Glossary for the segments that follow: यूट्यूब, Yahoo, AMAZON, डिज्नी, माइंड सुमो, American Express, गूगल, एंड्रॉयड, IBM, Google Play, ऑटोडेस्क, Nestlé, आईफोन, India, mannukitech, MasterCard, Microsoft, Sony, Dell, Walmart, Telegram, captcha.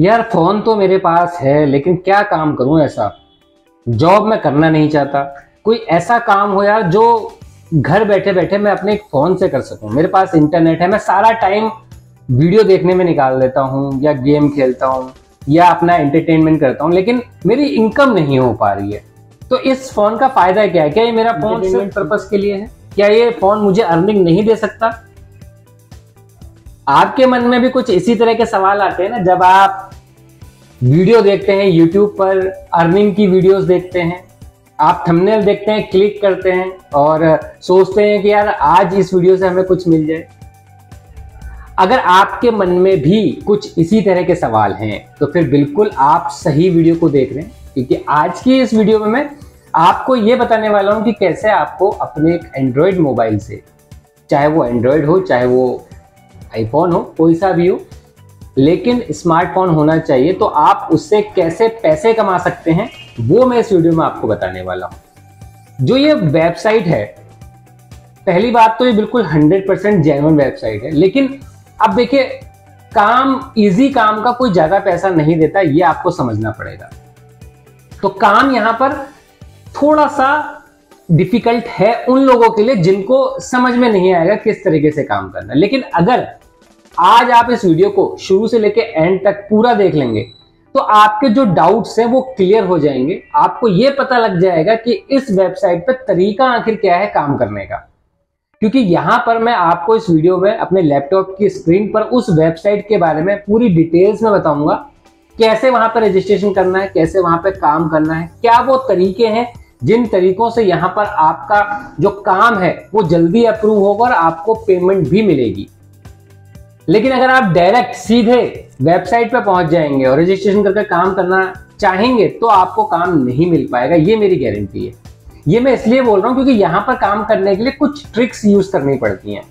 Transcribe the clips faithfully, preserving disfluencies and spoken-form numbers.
यार फोन तो मेरे पास है लेकिन क्या काम करूं ऐसा, जॉब मैं करना नहीं चाहता, कोई ऐसा काम हो यार जो घर बैठे बैठे मैं अपने फोन से कर सकूं। मेरे पास इंटरनेट है, मैं सारा टाइम वीडियो देखने में निकाल देता हूं या गेम खेलता हूं या अपना एंटरटेनमेंट करता हूं, लेकिन मेरी इनकम नहीं हो पा रही है। तो इस फोन का फायदा क्या है? क्या ये मेरा फोन सिर्फ पर्पस के लिए है? क्या ये फोन मुझे अर्निंग नहीं दे सकता? आपके मन में भी कुछ इसी तरह के सवाल आते हैं ना, जब आप वीडियो देखते हैं यूट्यूब पर, अर्निंग की वीडियोस देखते हैं, आप थंबनेल देखते हैं, क्लिक करते हैं और सोचते हैं कि यार आज इस वीडियो से हमें कुछ मिल जाए। अगर आपके मन में भी कुछ इसी तरह के सवाल हैं तो फिर बिल्कुल आप सही वीडियो को देख रहे हैं, क्योंकि आज की इस वीडियो में मैं आपको ये बताने वाला हूं कि कैसे आपको अपने एक एंड्रॉयड मोबाइल से, चाहे वो एंड्रॉयड हो चाहे वो आईफोन हो, कोई सा भी हो, लेकिन स्मार्टफोन होना चाहिए, तो आप उससे कैसे पैसे कमा सकते हैं वो मैं इस वीडियो में आपको बताने वाला हूं। जो ये वेबसाइट है, पहली बात तो ये बिल्कुल हंड्रेड परसेंट जेन्युइन वेबसाइट है, लेकिन अब देखिए काम, इजी काम का कोई ज्यादा पैसा नहीं देता, ये आपको समझना पड़ेगा। तो काम यहां पर थोड़ा सा डिफिकल्ट है उन लोगों के लिए जिनको समझ में नहीं आएगा किस तरीके से काम करना। लेकिन अगर आज आप इस वीडियो को शुरू से लेके एंड तक पूरा देख लेंगे तो आपके जो डाउट्स हैं वो क्लियर हो जाएंगे। आपको ये पता लग जाएगा कि इस वेबसाइट पर तरीका आखिर क्या है काम करने का, क्योंकि यहां पर मैं आपको इस वीडियो में अपने लैपटॉप की स्क्रीन पर उस वेबसाइट के बारे में पूरी डिटेल्स में बताऊंगा, कैसे वहां पर रजिस्ट्रेशन करना है, कैसे वहां पर काम करना है, क्या वो तरीके हैं जिन तरीकों से यहां पर आपका जो काम है वो जल्दी अप्रूव होगा और आपको पेमेंट भी मिलेगी। लेकिन अगर आप डायरेक्ट सीधे वेबसाइट पर पहुंच जाएंगे और रजिस्ट्रेशन करके काम करना चाहेंगे तो आपको काम नहीं मिल पाएगा, ये मेरी गारंटी है। ये मैं इसलिए बोल रहा हूं क्योंकि यहां पर काम करने के लिए कुछ ट्रिक्स यूज करनी पड़ती हैं।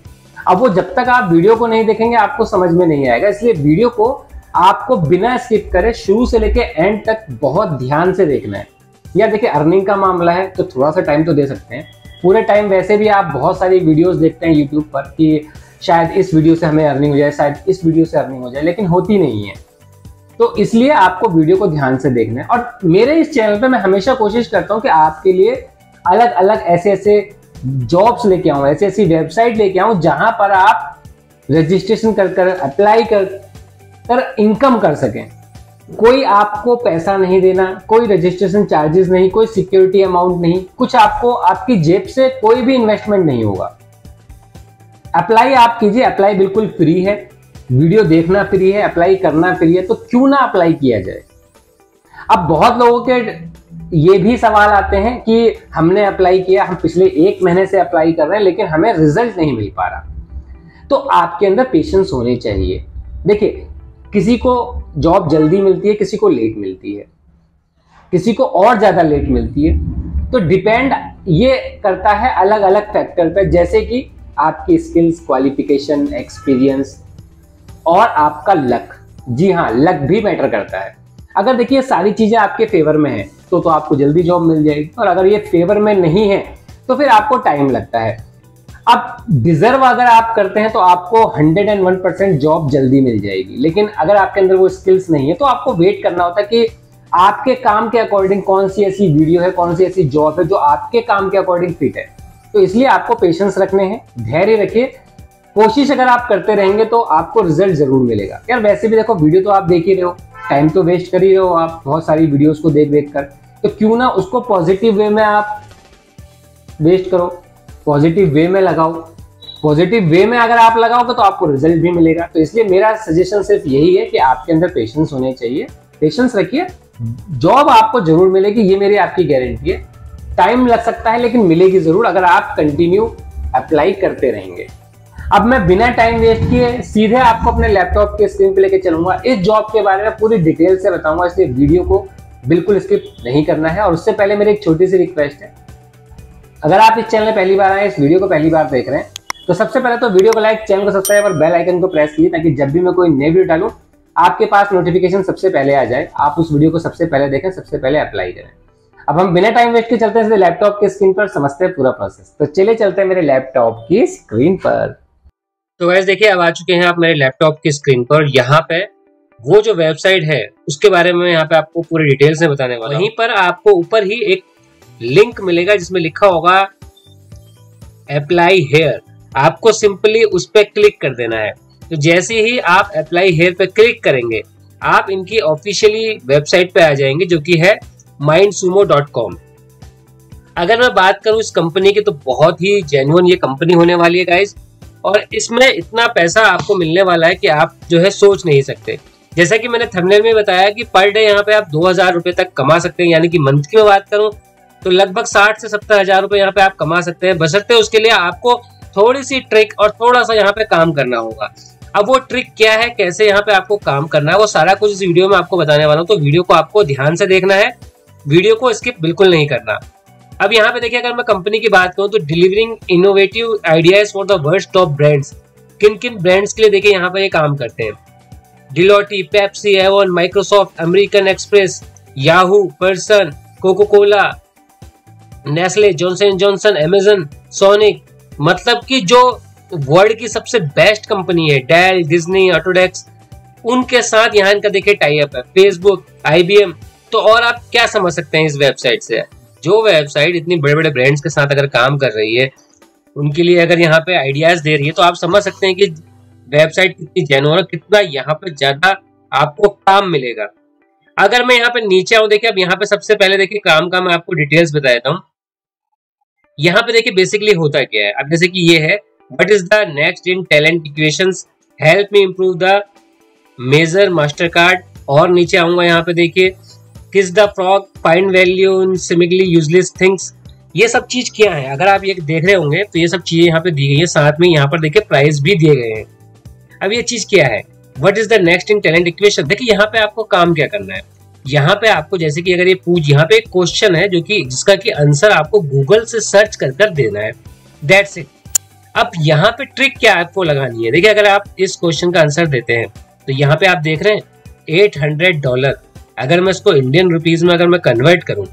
अब वो जब तक आप वीडियो को नहीं देखेंगे आपको समझ में नहीं आएगा, इसलिए वीडियो को आपको बिना स्किप करे शुरू से लेके एंड तक बहुत ध्यान से देखना है। या देखिए अर्निंग का मामला है तो थोड़ा सा टाइम तो दे सकते हैं, पूरे टाइम वैसे भी आप बहुत सारी वीडियोस देखते हैं यूट्यूब पर कि शायद इस वीडियो से हमें अर्निंग हो जाए, शायद इस वीडियो से अर्निंग हो जाए, लेकिन होती नहीं है। तो इसलिए आपको वीडियो को ध्यान से देखना है। और मेरे इस चैनल पे मैं हमेशा कोशिश करता हूँ कि आपके लिए अलग अलग ऐसे ऐसे जॉब्स लेके आऊँ, ऐसी ऐसी वेबसाइट लेके आऊँ जहाँ पर आप रजिस्ट्रेशन कर कर अप्लाई कर कर इनकम कर सकें। कोई आपको पैसा नहीं देना, कोई रजिस्ट्रेशन चार्जेस नहीं, कोई सिक्योरिटी अमाउंट नहीं, कुछ आपको आपकी जेब से कोई भी इन्वेस्टमेंट नहीं होगा। अप्लाई आप कीजिए, अप्लाई बिल्कुल फ्री है, वीडियो देखना फ्री है, अप्लाई करना फ्री है, तो क्यों ना अप्लाई किया जाए। अब बहुत लोगों के ये भी सवाल आते हैं कि हमने अप्लाई किया, हम पिछले एक महीने से अप्लाई कर रहे हैं लेकिन हमें रिजल्ट नहीं मिल पा रहा। तो आपके अंदर पेशेंस होने चाहिए। देखिए किसी को जॉब जल्दी मिलती है, किसी को लेट मिलती है, किसी को और ज़्यादा लेट मिलती है, तो डिपेंड ये करता है अलग अलग फैक्टर पे, जैसे कि आपकी स्किल्स, क्वालिफिकेशन, एक्सपीरियंस और आपका लक। जी हाँ, लक भी मैटर करता है। अगर देखिए सारी चीज़ें आपके फेवर में हैं तो तो आपको जल्दी जॉब मिल जाएगी, और अगर ये फेवर में नहीं है तो फिर आपको टाइम लगता है। अब डिजर्व अगर आप करते हैं तो आपको hundred and one percent job जल्दी मिल जाएगी, लेकिन अगर आपके अंदर वो स्किल्स नहीं है तो आपको वेट करना होता है कि आपके काम के अकॉर्डिंग कौन सी ऐसी वीडियो है, कौन सी ऐसी जॉब है जो आपके काम के अकॉर्डिंग फिट है। तो इसलिए आपको पेशेंस रखने हैं, धैर्य रखिए, कोशिश अगर आप करते रहेंगे तो आपको रिजल्ट जरूर मिलेगा। यार वैसे भी देखो वीडियो तो आप देख ही रहे हो, टाइम तो वेस्ट कर ही रहे हो आप बहुत सारी वीडियोज को देख देख कर, तो क्यों ना उसको पॉजिटिव वे में आप वेस्ट करो, पॉजिटिव वे में लगाओ। पॉजिटिव वे में अगर आप लगाओगे तो आपको रिजल्ट भी मिलेगा। तो इसलिए मेरा सजेशन सिर्फ यही है कि आपके अंदर पेशेंस होने चाहिए, पेशेंस रखिए, जॉब आपको जरूर मिलेगी, ये मेरी आपकी गारंटी है। टाइम लग सकता है लेकिन मिलेगी जरूर अगर आप कंटिन्यू अप्लाई करते रहेंगे। अब मैं बिना टाइम वेस्ट किए सीधे आपको अपने लैपटॉप के स्क्रीन पर लेके चलूंगा, इस जॉब के बारे में पूरी डिटेल से बताऊंगा, इसलिए वीडियो को बिल्कुल स्किप नहीं करना है। और उससे पहले मेरी एक छोटी सी रिक्वेस्ट है, अगर आप इस चैनल में पहली बार आए, इस वीडियो को पहली बार देख रहे हैं, तो सबसे पहले तो वीडियो को लाइक, चैनल को सब्सक्राइब और बेल आइकन को प्रेस कीजिए, ताकि जब भी मैं कोई नई वीडियो डालूं आपके पास नोटिफिकेशन सबसे पहले आ जाए, आप उस वीडियो को सबसे पहले देखें, सबसे पहले अप्लाई करें। अब हम बिना टाइम वेस्ट के चलते हैं लैपटॉप की स्क्रीन पर, समझते हैं पूरा प्रोसेस। तो चले चलते हैं मेरे लैपटॉप की स्क्रीन पर। तो वैसे देखिए अब आ चुके हैं आप मेरे लैपटॉप की स्क्रीन पर। यहाँ पे वो जो वेबसाइट है उसके बारे में यहाँ पे आपको पूरे डिटेल से बताने वाला हूं। वहीं पर आपको ऊपर ही एक लिंक मिलेगा जिसमें लिखा होगा अप्लाई हेयर, आपको सिंपली उस पर क्लिक कर देना है। तो जैसे ही आप अप्लाई हेयर पे क्लिक करेंगे आप इनकी ऑफिशियली वेबसाइट पे आ जाएंगे जो कि है माइंड सुमो डॉट कॉम। अगर मैं बात करूं इस कंपनी की तो बहुत ही जेन्युइन ये कंपनी होने वाली है गाइज, और इसमें इतना पैसा आपको मिलने वाला है कि आप जो है सोच नहीं सकते। जैसा कि मैंने थंबनेल में बताया कि पर डे यहाँ पे आप दो हजार रुपए तक कमा सकते हैं, यानी कि मंथ की मैं बात करूं तो लगभग साठ से सत्तर हजार रुपए यहाँ पे आप कमा सकते हैं, बशर्ते उसके लिए आपको थोड़ी सी ट्रिक और थोड़ा सा यहाँ पे काम करना होगा। अब वो ट्रिक क्या है, कैसे यहाँ पे आपको काम करना है, वो सारा कुछ इस वीडियो में आपको बताने वाला हूँ। तो वीडियो को आपको ध्यान से देखना है, वीडियो को स्किप बिल्कुल नहीं करना। अब यहाँ पे देखिए, अगर मैं कंपनी की बात करूँ तो delivering innovative ideas for the world's top brands, किन किन ब्रांड्स के लिए देखिए यहाँ पे ये काम करते हैं। Deloitte, Pepsi, Avon, Microsoft, American Express, Yahoo, Pearson, Coca Cola, Nestle, Johnson and Johnson, Amazon, Sony, मतलब कि जो वर्ल्ड की सबसे बेस्ट कंपनी है, डेल, डिज्नी, ऑटोडेस्क, उनके साथ यहाँ इनका देखिए टाई अप है। फेसबुक, आई बी एम, तो और आप क्या समझ सकते हैं इस वेबसाइट से। जो वेबसाइट इतनी बड़े बड़े ब्रांड्स के साथ अगर काम कर रही है, उनके लिए अगर यहाँ पे आइडियाज दे रही है, तो आप समझ सकते हैं कि वेबसाइट कितनी जेन्युइन है, कितना यहाँ पे ज्यादा आपको काम मिलेगा। अगर मैं यहाँ पे नीचे आऊँ देखिए, अब यहाँ पे सबसे पहले देखिए काम का मैं आपको डिटेल्स बता देता हूँ। यहाँ पे देखिए बेसिकली होता क्या है, अब जैसे कि ये है what is the next in talent equations, help me improve the major Mastercard, और नीचे आऊंगा यहाँ पे देखिए kiss the frog, find value in similarly useless things, ये सब चीज क्या है। अगर आप ये देख रहे होंगे तो ये सब चीजें यहाँ पे दी गई है, साथ में यहाँ पर देखिए प्राइस भी दिए गए हैं। अब ये चीज क्या है, what is the next in talent equation, देखिए यहाँ पे आपको काम क्या करना है। यहाँ पे आपको जैसे कि अगर ये पूछ, यहाँ पे एक क्वेश्चन है जो कि जिसका कि आंसर आपको गूगल से सर्च कर कर देना है, दैट्स इट। अब यहाँ पे ट्रिक क्या आपको लगानी है, देखिए अगर आप इस क्वेश्चन का आंसर देते हैं तो यहाँ पे आप देख रहे हैं आठ सौ डॉलर, अगर मैं इसको इंडियन रुपीज में अगर मैं कन्वर्ट करूं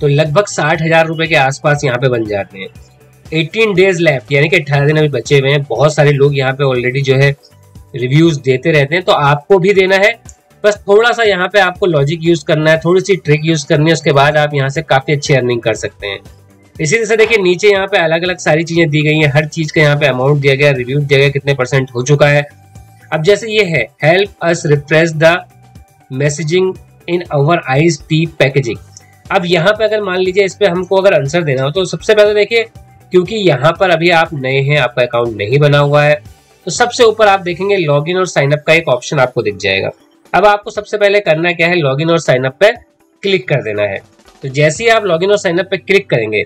तो लगभग साठ हजार रुपए के आसपास यहाँ पे बन जाते हैं। अठारह डेज लेफ्ट, यानी कि अठारह दिन अभी बचे हुए हैं। बहुत सारे लोग यहाँ पे ऑलरेडी जो है रिव्यूज देते रहते हैं, तो आपको भी देना है। बस थोड़ा सा यहाँ पे आपको लॉजिक यूज करना है, थोड़ी सी ट्रिक यूज करनी है, उसके बाद आप यहाँ से काफी अच्छी अर्निंग कर सकते हैं। इसी तरह से देखिए नीचे यहाँ पे अलग अलग सारी चीजें दी गई हैं, हर चीज का यहाँ पे अमाउंट दिया गया, रिव्यू दिया गया, कितने परसेंट हो चुका है। अब जैसे ये है help us refresh the messaging in our iced tea packaging, अब यहाँ पे अगर मान लीजिए इस पे हमको अगर आंसर देना हो तो सबसे पहले देखिए, क्योंकि यहाँ पर अभी आप नए हैं, आपका अकाउंट नहीं बना हुआ है, तो सबसे ऊपर आप देखेंगे लॉग इन और साइन अप का एक ऑप्शन आपको दिख जाएगा। अब आपको सबसे पहले करना क्या है, लॉग इन और साइन अप पे क्लिक कर देना है। तो जैसे ही आप लॉग इन और साइन अप पे क्लिक करेंगे,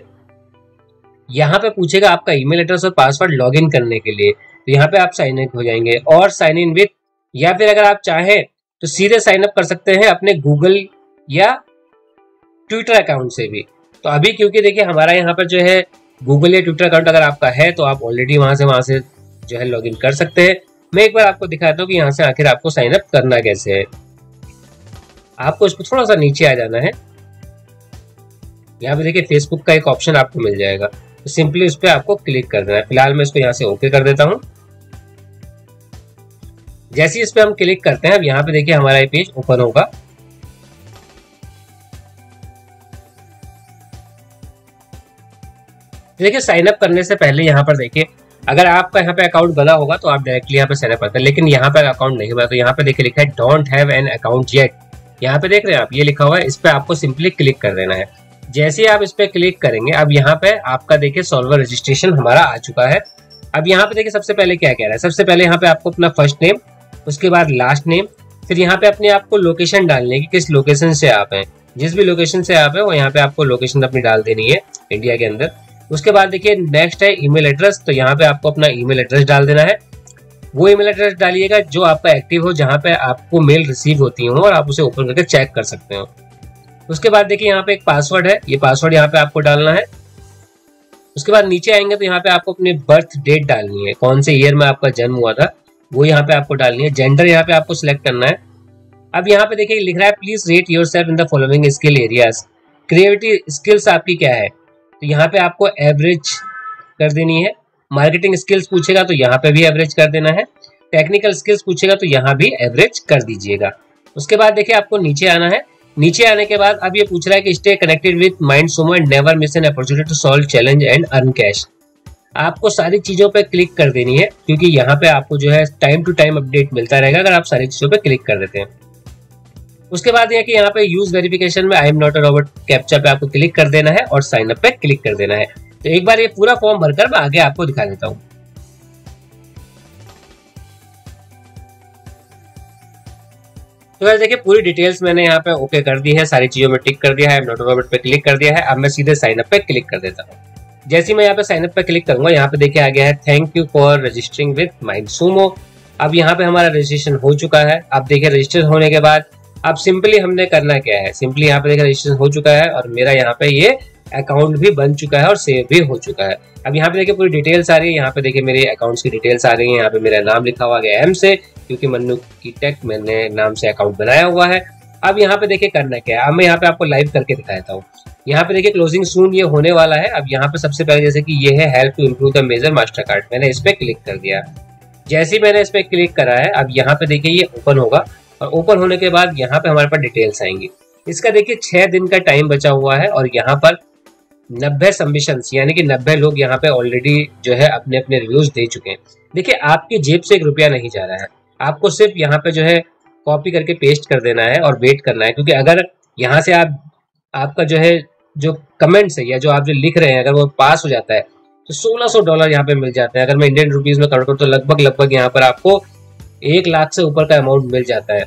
यहाँ पे पूछेगा आपका ईमेल एड्रेस और पासवर्ड लॉग इन करने के लिए, तो यहाँ पे आप साइन इन हो जाएंगे और साइन इन विथ, या फिर अगर आप चाहें तो सीधे साइन अप कर सकते हैं अपने गूगल या ट्विटर अकाउंट से भी। तो अभी क्योंकि देखिए हमारा यहाँ पर जो है गूगल या ट्विटर अकाउंट अगर आपका है तो आप ऑलरेडी वहां से वहां से जो है लॉग इन कर सकते हैं। मैं एक बार आपको दिखाता हूँ कि यहाँ से आखिर आपको साइन अप करना कैसे है। आपको इसको थोड़ा सा नीचे आ जाना है, यहाँ पे देखिए फेसबुक का एक ऑप्शन आपको मिल जाएगा, तो सिंपली उस पर आपको क्लिक कर देना है। फिलहाल मैं इसको यहाँ से ओके कर देता हूँ। जैसे ही इस पर हम क्लिक करते हैं, अब यहाँ पे देखिए हमारा ये पेज ओपन होगा। देखिए साइन अप करने से पहले यहाँ पर देखिए, अगर आपका यहाँ पे अकाउंट बना होगा तो आप डायरेक्टली यहाँ पे साइन अप करते हैं, लेकिन यहाँ पे अकाउंट नहीं बना तो यहाँ पे देखिए लिखा है don't have an account yet, यहाँ पे देख रहे हैं आप ये लिखा हुआ है, इस पर आपको सिंपली क्लिक कर देना है। जैसे ही आप इस पर क्लिक करेंगे, अब यहाँ पे आपका देखिए सॉल्वर रजिस्ट्रेशन हमारा आ चुका है। अब यहाँ पे देखिए सबसे पहले क्या कह रहा है, सबसे पहले यहाँ पे आपको अपना फर्स्ट नेम, उसके बाद लास्ट नेम, फिर यहाँ पे अपने आपको लोकेशन डालने की, किस लोकेशन से आप हैं, जिस भी लोकेशन से आप हैं वो यहाँ पे आपको लोकेशन अपनी डाल देनी है इंडिया के अंदर। उसके बाद देखिए नेक्स्ट है ईमेल एड्रेस, तो यहाँ पे आपको अपना ईमेल एड्रेस डाल देना है। वो ईमेल एड्रेस डालिएगा जो आपका एक्टिव हो, जहाँ पे आपको मेल रिसीव होती हो और आप उसे ओपन करके चेक कर सकते हो। उसके बाद देखिए यहाँ पे एक पासवर्ड है, ये पासवर्ड यहाँ पे आपको डालना है। उसके बाद नीचे आएंगे तो यहाँ पे आपको अपने बर्थ डेट डालनी है, कौन से ईयर में आपका जन्म हुआ था वो यहाँ पे आपको डालनी है। जेंडर यहाँ पे आपको सिलेक्ट करना है। अब यहाँ पे देखिए लिख रहा है please rate yourself in the following skill areas, creative skills आपकी क्या है तो यहाँ पे आपको एवरेज कर देनी है। मार्केटिंग स्किल्स पूछेगा तो यहाँ पे भी एवरेज कर देना है। टेक्निकल स्किल्स पूछेगा तो यहाँ भी एवरेज कर दीजिएगा। उसके बाद देखिए आपको नीचे आना है। नीचे आने के बाद अब ये पूछ रहा है कि stay connected with माइंड सुमो and never miss an opportunity to solve challenge and earn cash. आपको सारी चीजों पे क्लिक कर देनी है क्योंकि यहाँ पे आपको जो है टाइम टू टाइम अपडेट मिलता रहेगा अगर आप सारी चीजों पे क्लिक कर देते हैं। उसके बाद यह कि यहाँ पे यूज वेरिफिकेशन में I am not a robot captcha पे आपको क्लिक कर देना है और साइन अप पे क्लिक कर देना है। तो एक बार ये पूरा फॉर्म भरकर मैं आगे आपको दिखा देता हूँ। तो यार देखिए पूरी डिटेल्स मैंने यहाँ पे ओके कर दी है, सारी चीजों में टिक कर दिया है, नोट रोबोट पे क्लिक कर दिया है। अब मैं सीधे साइन अप पे क्लिक कर देता हूँ। जैसे ही मैं यहाँ पे साइन अप पे क्लिक करूंगा यहाँ पे देखिए आ गया है thank you for registering with माइंड सुमो। अब यहाँ पे हमारा रजिस्ट्रेशन हो चुका है। अब देखिए रजिस्टर होने के बाद अब सिंपली हमने करना क्या है, सिंपली यहाँ पे देखिए रजिस्ट्रेशन हो चुका है और मेरा यहाँ पे ये अकाउंट भी बन चुका है और सेव भी हो चुका है। अब यहाँ पे देखिए पूरी डिटेल्स आ रही है, यहाँ पे देखिए मेरे अकाउंट्स की डिटेल्स आ रही है। यहाँ पे मेरा नाम लिखा हुआ है एम से क्योंकि मन्नू की टेक मैंने नाम से अकाउंट बनाया हुआ है। अब यहाँ पे देखिए करना क्या है, अब मैं यहाँ पे आपको लाइव करके दिखाता हूँ। यहाँ पे देखिए क्लोजिंग सून ये होने वाला है। अब यहाँ पे सबसे पहले जैसे कि ये है help to improve the major Mastercard, मैंने इस पर क्लिक कर दिया। जैसे ही मैंने इस पर क्लिक करा है अब यहाँ पे देखिए ये ओपन होगा और ओपन होने के बाद यहाँ पे हमारे पास डिटेल्स आएंगी। इसका देखिए छह दिन का टाइम बचा हुआ है और यहाँ पर नब्बे सबमिशंस यानी कि नब्बे लोग यहाँ पे ऑलरेडी जो है अपने अपने रिव्यूज दे चुके हैं। देखिए आपकी जेब से एक रुपया नहीं जा रहा है, आपको सिर्फ यहाँ पे जो है कॉपी करके पेस्ट कर देना है और वेट करना है क्योंकि अगर यहाँ से आप आपका जो है जो कमेंट्स है या जो आप जो लिख रहे हैं अगर वो पास हो जाता है तो सोलह सौ डॉलर यहाँ पे मिल जाता है। अगर मैं इंडियन रुपीज में कन्वर्ट करूँ तो लगभग लगभग यहाँ पर आपको एक लाख से ऊपर का अमाउंट मिल जाता है।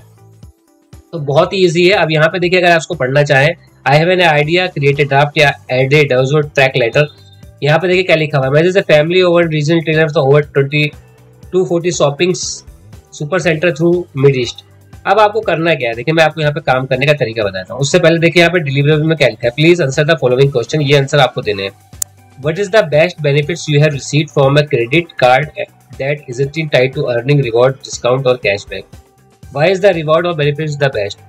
तो बहुत ही ईजी है। अब यहाँ पे देखिए अगर आप इसको पढ़ना चाहें, I have an idea created draft या एडेड ट्रैक लेटर, यहाँ पे देखिए क्या लिखा हुआ है। मैं जैसे फैमिली ओवर रीजनल ट्रेनर तो over twenty two forty shopping super centre through mid east. अब आपको करना क्या है देखिए मैं आपको यहाँ पे काम करने का तरीका बताता हूँ। उससे पहले देखिए यहाँ पे डिलीवरी में क्या लिखा है, please answer the following question, ये आंसर आपको देने हैं। What is the best benefits you have received from a credit card that isn't in tied to earning, reward, discount और cashback. Why is the reward और benefits the best,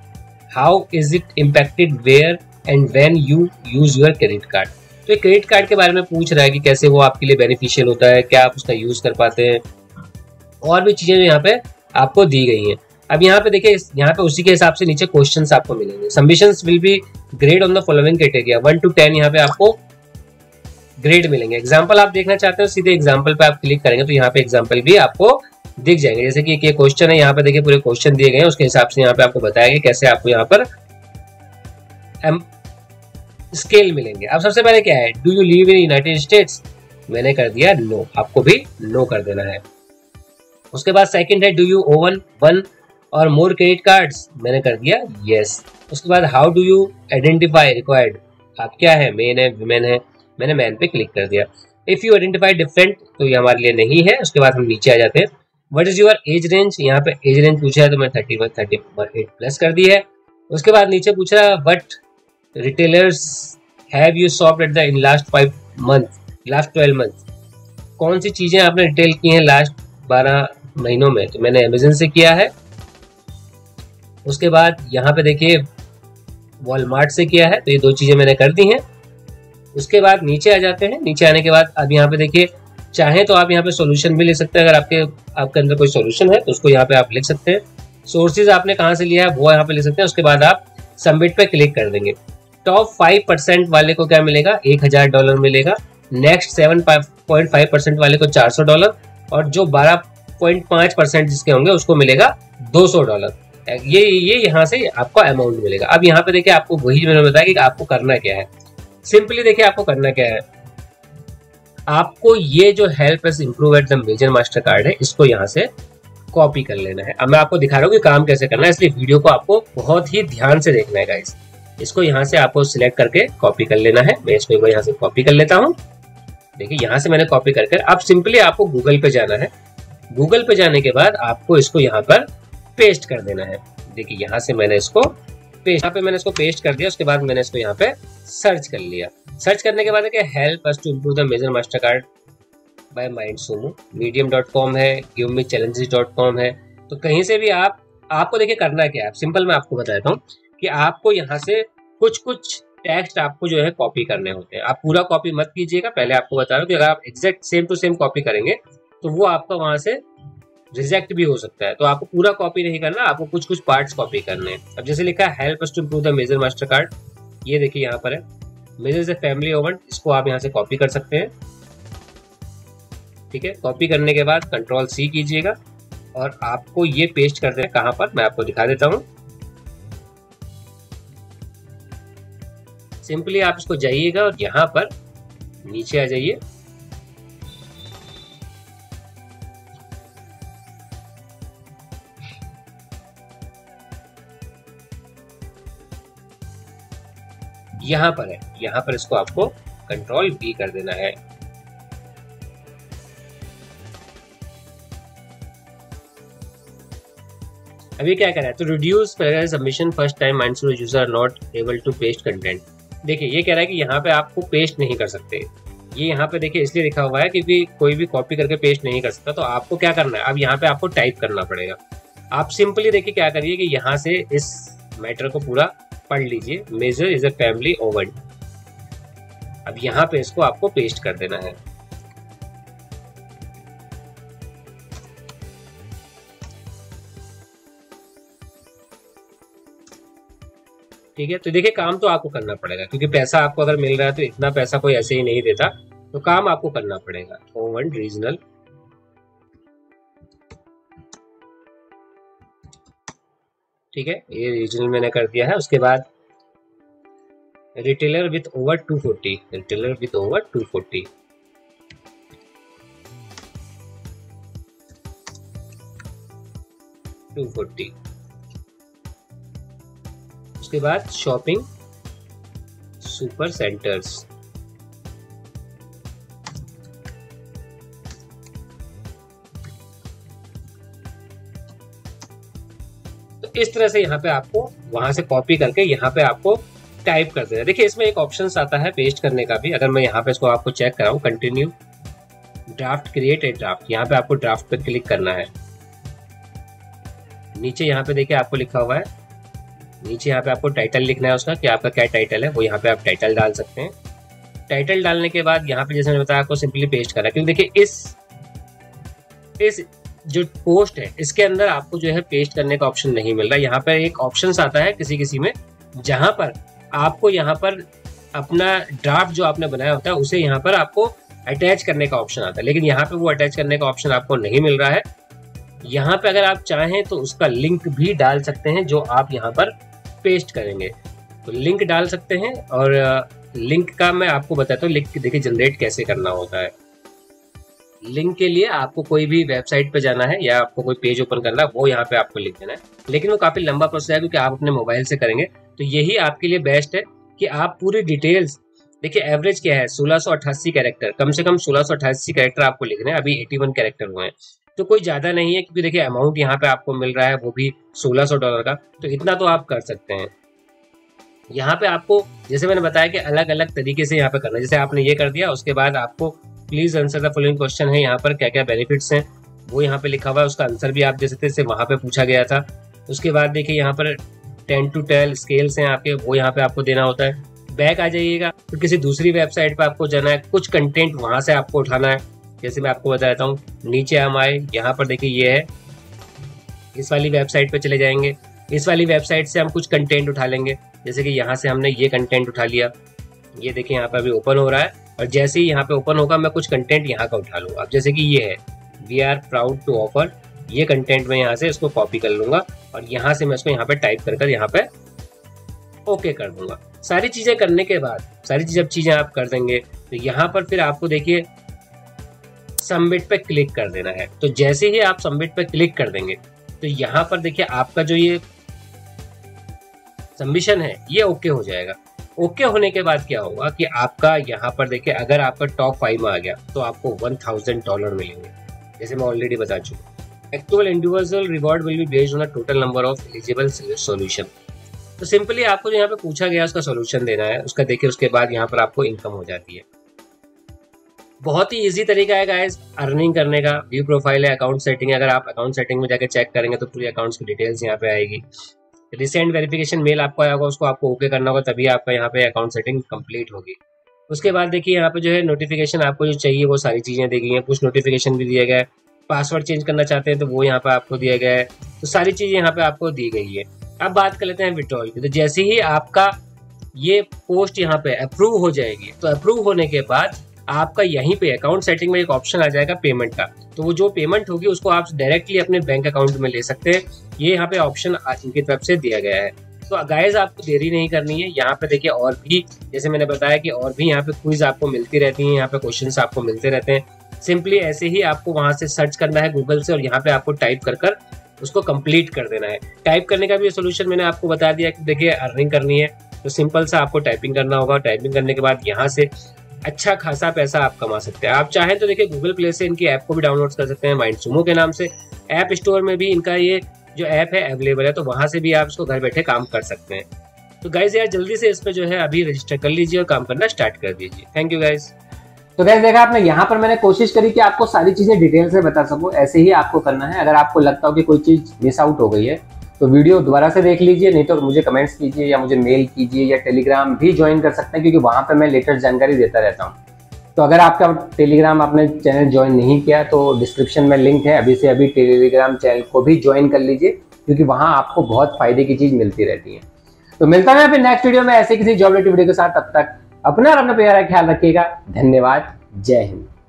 how is it impacted where and when you use your credit card. तो credit card के बारे में पूछ रहा है कि कैसे वो आपके लिए बेनिफिशियल होता है, क्या आप उसका यूज कर पाते हैं, और भी चीजें यहाँ पे आपको दी गई हैं। अब यहाँ पे देखिए यहाँ पे उसी के हिसाब से नीचे क्वेश्चंस आपको मिलेंगे। Submissions will be grade on the following category, one two ten यहाँ पे आपको ग्रेड मिलेंगे। एग्जांपल आप देखना चाहते हो सीधे एग्जांपल पे आप क्लिक करेंगे तो यहाँ पे एग्जांपल भी आपको दिख जाएंगे। जैसे कि ये क्वेश्चन है, यहाँ पे देखिए पूरे क्वेश्चन दिए गए हैं, उसके हिसाब से यहाँ पे आपको बताया गया कैसे आपको यहाँ पर स्केल मिलेंगे। अब सबसे पहले क्या है, do you live in United States, मैंने कर दिया नो, आपको भी नो कर देना है। उसके बाद सेकंड है डू यू ओवन वन और मोर क्रेडिट कार्ड्स, मैंने कर दिया यस। उसके बाद how do you identify required, आप क्या है मेन है वुमेन है, मैंने मैन पे क्लिक कर दिया। इफ यू आइडेंटिफाई डिफरेंट तो ये हमारे लिए नहीं है। उसके बाद हम नीचे आ जाते हैं, what is your age range, यहाँ पे एज रेंज पूछा है तो मैं thirty one thirty eight plus कर दी है। उसके बाद नीचे पूछ रहा है what retailers have you shopped at the in last five month last twelve month, कौन सी चीजें आपने रिटेल की हैं लास्ट बारह महीनों में, तो मैंने अमेजन से किया है। उसके बाद यहाँ पे देखिए वॉलमार्ट से किया है, तो ये दो चीजें मैंने कर दी हैं। उसके बाद नीचे आ जाते हैं, नीचे आने के बाद अब यहाँ पे देखिए चाहे तो आप यहाँ पे सॉल्यूशन भी ले सकते हैं, अगर आपके आपके अंदर कोई सॉल्यूशन है तो उसको यहाँ पे आप लिख सकते हैं। सोर्सेज आपने कहाँ से लिया है वो यहाँ पे ले सकते हैं। उसके बाद आप सबमिट पे क्लिक कर देंगे। टॉप फाइव परसेंट वाले को क्या मिलेगा, एक हजार डॉलर मिलेगा। Next seven point five percent वाले को चार सौ डॉलर और जो बारह पॉइंट पांच परसेंट जिसके होंगे उसको मिलेगा दो सौ डॉलर। ये ये यहाँ से आपका अमाउंट मिलेगा। अब यहाँ पे देखिए आपको वही मैंने बताया कि आपको करना क्या है। सिंपली देखिए आपको करना क्या है, आपको ये जो help us improve at the major Mastercard है इसको यहाँ से कॉपी कर लेना है। अब मैं आपको दिखा रहा हूँ कि काम कैसे करना है, इसलिए वीडियो को आपको बहुत ही ध्यान से देखना है गाइस। इसको यहाँ से आपको सिलेक्ट करके कॉपी कर लेना है। मैं इसको यहाँ से कॉपी कर लेता हूँ। देखिए यहाँ से मैंने कॉपी करके अब सिंपली आपको गूगल पे जाना है। गूगल पे जाने के बाद आपको इसको यहाँ पर पेस्ट कर देना है। देखिए यहाँ से मैंने इसको पेस्ट यहाँ पे मैंने इसको पेस्ट कर दिया। उसके बाद मैंने इसको यहाँ पे सर्च कर लिया। सर्च करने के बाद है help us to improve the major Mastercard by माइंड सुमो, medium dot com है, give me challenges dot com है। तो कहीं से भी आप आपको देखिए करना क्या है, सिंपल मैं आपको बताता हूँ कि आपको यहाँ से कुछ कुछ टेक्स्ट आपको जो है कॉपी करने होते हैं। आप पूरा कॉपी मत कीजिएगा, पहले आपको बता रहा हूँ कि अगर आप exact same to same copy करेंगे तो वो आपका वहां से रिजेक्ट भी हो सकता है, तो आपको पूरा कॉपी नहीं करना, आपको कुछ कुछ पार्ट्स कॉपी करने हैं। अब जैसे लिखा है help us to improve the major Mastercard, ये देखिए यहाँ पर है मेजर से फैमिली ओवन, इसको आप यहाँ से कॉपी कर सकते हैं। ठीक है, कॉपी करने के बाद कंट्रोल सी कीजिएगा और आपको ये पेस्ट कर देना है। कहाँ पर मैं आपको दिखा देता हूँ, सिंपली आप इसको जाइएगा और यहाँ पर नीचे आ जाइए। यहाँ पर है, यहाँ पर इसको आपको कंट्रोल बी कर देना है। अभी क्या कर रहा है, तो reduce paragraph submission first time MindSumo user not able to paste content. देखिए ये कह रहा है कि यहाँ पे आपको पेस्ट नहीं कर सकते, ये यहाँ पे देखिए इसलिए लिखा हुआ है क्योंकि कोई भी कॉपी करके पेस्ट नहीं कर सकता। तो आपको क्या करना है, अब यहाँ पे आपको टाइप करना पड़ेगा। आप सिंपली देखिए क्या करिए कि यहाँ से इस मैटर को पूरा पढ़ लीजिए, major is a family oven. अब यहाँ पे इसको आपको पेस्ट कर देना है। ठीक है, तो देखिए काम तो आपको करना पड़ेगा क्योंकि पैसा आपको अगर मिल रहा है तो इतना पैसा कोई ऐसे ही नहीं देता, तो काम आपको करना पड़ेगा। ओवन रीजनल, ठीक है, ये रीजनल मैंने कर दिया है। उसके बाद retailer with over two forty, retailer with over two forty. Two forty उसके बाद शॉपिंग सुपर सेंटर्स, इस तरह से यहाँ पे आपको वहां से कॉपी करके यहाँ पे आपको टाइप कर देना है। देखिए इसमें एक ऑप्शन आता है पेस्ट करने का भी, अगर मैं यहाँ पे इसको आपको चेक कराऊँ, continue draft create a draft, यहाँ पे आपको ड्राफ्ट पे क्लिक करना है। नीचे यहाँ पे देखिए आपको लिखा हुआ है, नीचे यहाँ पे आपको टाइटल लिखना है उसका कि आपका क्या टाइटल है, वो यहाँ पे आप टाइटल डाल सकते हैं। टाइटल डालने के बाद यहाँ पे जैसे मैंने बताया आपको सिंपली पेस्ट करना है, क्योंकि देखिए इस इस जो पोस्ट है इसके अंदर आपको जो है पेस्ट करने का ऑप्शन नहीं मिल रहा। यहाँ पर एक ऑप्शन आता है किसी किसी में जहाँ पर आपको यहाँ पर अपना ड्राफ्ट जो आपने बनाया होता है उसे यहाँ पर आपको अटैच करने का ऑप्शन आता है, लेकिन यहाँ पे वो अटैच करने का ऑप्शन आपको नहीं मिल रहा है। यहाँ पे अगर आप चाहें तो उसका लिंक भी डाल सकते हैं जो आप यहाँ पर पेस्ट करेंगे, तो लिंक डाल सकते हैं। और लिंक का मैं आपको बताता हूँ, लिंक देखिए जनरेट कैसे करना होता है। लिंक के लिए आपको कोई भी वेबसाइट पे जाना है या आपको कोई पेज ओपन करना है, वो यहाँ पे आपको लिख देना है, लेकिन वो काफी लंबा प्रोसेस है क्योंकि आप अपने मोबाइल से करेंगे। तो यही आपके लिए बेस्ट है कि आप पूरी डिटेल्स, देखिए एवरेज क्या है सोलह सौ अट्ठासी कैरेक्टर, कम से कम सोलह सौ अट्ठासी कैरेक्टर आपको लिखने हैं। अभी इक्यासी कैरेक्टर हुए हैं, तो कोई ज्यादा नहीं है क्योंकि देखिए अमाउंट यहाँ पे आपको मिल रहा है वो भी सोलह सौ डॉलर का, तो इतना तो आप कर सकते हैं। यहाँ पे आपको जैसे मैंने बताया कि अलग अलग तरीके से यहाँ पे करना है, जैसे आपने ये कर दिया, उसके बाद आपको please answer the following question है, यहाँ पर क्या क्या बेनिफिट्स हैं वो यहाँ पे लिखा हुआ है, उसका आंसर भी आप दे सकते हैं, वहाँ पे पूछा गया था। उसके बाद देखिए यहाँ पर टेन टू टेल स्केल्स हैं आपके, वो यहाँ पे आपको देना होता है। बैक आ जाइएगा, फिर किसी दूसरी वेबसाइट पे आपको जाना है, कुछ कंटेंट वहाँ से आपको उठाना है। जैसे मैं आपको बताता हूँ, नीचे हम आए, यहाँ पर देखिए ये है, इस वाली वेबसाइट पर चले जाएंगे, इस वाली वेबसाइट से हम कुछ कंटेंट उठा लेंगे। जैसे कि यहाँ से हमने ये कंटेंट उठा लिया, ये देखिए यहाँ पर अभी ओपन हो रहा है, और जैसे ही यहाँ पे ओपन होगा मैं कुछ कंटेंट यहाँ का उठा लूँगा। अब जैसे कि ये है we are proud to offer, ये कंटेंट मैं यहाँ से इसको कॉपी कर लूँगा और यहाँ से मैं इसको यहाँ पे टाइप कर कर यहाँ पे ओके कर दूँगा। सारी चीज़ें करने के बाद, सारी चीज़ जब चीज़ें आप कर देंगे तो यहाँ पर फिर आपको देखिए सबमिट पे क्लिक कर देना है। तो जैसे ही आप सबमिट पे क्लिक कर देंगे तो यहाँ पर देखिए आपका जो ये सबमिशन है ये ओके हो जाएगा। ओके okay होने के बाद क्या होगा कि आपका यहाँ पर देखिए अगर आपका टॉप फाइव में आ गया तो आपको वन थाउजेंड डॉलर मिलेंगे, जैसे मैं ऑलरेडी बता चुका हूँ। Actual individual reward will be based on total number of eligible solution. तो सिंपली आपको जो यहाँ पे पूछा गया उसका सॉल्यूशन देना है, उसका देखिए उसके बाद यहाँ पर आपको इनकम हो जाती है। बहुत ही ईजी तरीका है गाइस अर्निंग करने का। व्यू प्रोफाइल है, अकाउंट सेटिंग है, अगर आप अकाउंट सेटिंग में जाकर चेक करेंगे तो पूरी अकाउंट्स की डिटेल्स यहाँ पे आएगी। रिसेंट वेरिफिकेशन मेल आपको आएगा, उसको आपको ओके करना होगा, तभी आपका यहाँ पे अकाउंट सेटिंग कंप्लीट होगी। उसके बाद देखिए यहाँ पे जो है नोटिफिकेशन आपको जो चाहिए वो सारी चीज़ें दी गई हैं, कुछ नोटिफिकेशन भी दिया गया है। पासवर्ड चेंज करना चाहते हैं तो वो यहाँ पे आपको दिया गया है। तो सारी चीज़ यहाँ पे आपको दी गई है। अब बात कर लेते हैं विड्रॉल की। तो जैसे ही आपका ये पोस्ट यहाँ पे अप्रूव हो जाएगी, तो अप्रूव होने के बाद आपका यहीं पे अकाउंट सेटिंग में एक ऑप्शन आ जाएगा पेमेंट का। तो वो जो पेमेंट होगी उसको आप डायरेक्टली अपने बैंक अकाउंट में ले सकते हैं। ये यहाँ पे ऑप्शन इनकी तरफ से दिया गया है। तो गाइस आपको देरी नहीं करनी है। यहाँ पे देखिए और भी, जैसे मैंने बताया कि और भी यहाँ पे क्विज आपको मिलती रहती है, यहाँ पे क्वेश्चंस आपको मिलते रहते हैं। सिंपली ऐसे ही आपको वहाँ से सर्च करना है गूगल से और यहाँ पे आपको टाइप कर कर उसको कंप्लीट कर देना है। टाइप करने का भी सोल्यूशन मैंने आपको बता दिया कि देखिए अर्निंग करनी है तो सिंपल सा आपको टाइपिंग करना होगा। टाइपिंग करने के बाद यहाँ से अच्छा खासा पैसा आप कमा सकते हैं। आप चाहें तो देखिए गूगल प्ले से इनकी ऐप को भी डाउनलोड कर सकते हैं माइंड सुमो के नाम से। ऐप स्टोर में भी इनका ये जो ऐप है अवेलेबल है, तो वहाँ से भी आप इसको घर बैठे काम कर सकते हैं। तो गाइज यार जल्दी से इस पर जो है अभी रजिस्टर कर लीजिए और काम करना स्टार्ट कर दीजिए। Thank you guys. तो गाइज देखा आपने, यहाँ पर मैंने कोशिश करी कि आपको सारी चीज़ें डिटेल से बता सकूँ। ऐसे ही आपको करना है। अगर आपको लगता हो कि कोई चीज़ मिस आउट हो गई है तो वीडियो दोबारा से देख लीजिए, नहीं तो मुझे कमेंट्स कीजिए या मुझे मेल कीजिए या टेलीग्राम भी ज्वाइन कर सकते हैं, क्योंकि वहाँ पे मैं लेटेस्ट जानकारी देता रहता हूँ। तो अगर आपका टेलीग्राम आपने चैनल ज्वाइन नहीं किया तो डिस्क्रिप्शन में लिंक है, अभी से अभी टेलीग्राम चैनल को भी ज्वाइन कर लीजिए, क्योंकि वहाँ आपको बहुत फायदे की चीज़ मिलती रहती है। तो मिलता है फिर नेक्स्ट वीडियो में ऐसे किसी जॉब रिलेटेड वीडियो के साथ। तब तक अपना और अपना प्यारा ख्याल रखिएगा। धन्यवाद। जय हिंद।